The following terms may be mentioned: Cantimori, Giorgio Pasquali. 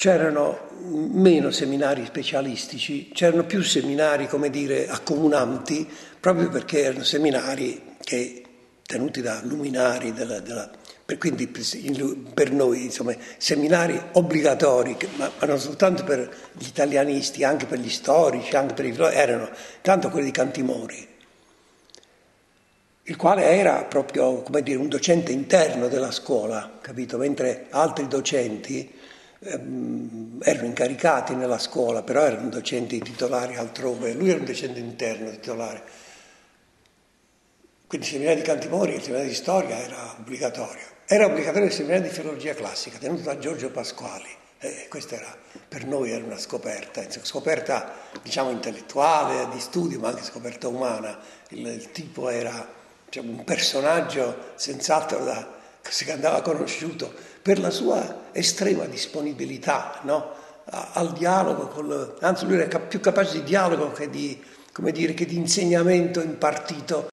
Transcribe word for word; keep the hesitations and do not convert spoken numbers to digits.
c'erano meno seminari specialistici, c'erano più seminari, come dire, accomunanti, proprio perché erano seminari che, tenuti da luminari, della, della, per, quindi per noi, insomma, seminari obbligatori, ma, ma non soltanto per gli italianisti, anche per gli storici, anche per i filosofi, erano tanto quelli di Cantimori, il quale era proprio, come dire, un docente interno della scuola, capito? Mentre altri docenti erano incaricati nella scuola, però erano docenti titolari altrove, lui era un docente interno titolare. Quindi il seminario di Cantimori, il seminario di storia era obbligatorio. Era obbligatorio il seminario di filologia classica, tenuto da Giorgio Pasquali. E questa era, per noi era una scoperta, scoperta diciamo intellettuale, di studio, ma anche scoperta umana. Il, il tipo era, diciamo, un personaggio senz'altro da, che andava conosciuto per la sua estrema disponibilità, no? Al dialogo, col, anzi lui era più capace di dialogo che di, come dire, che di insegnamento impartito.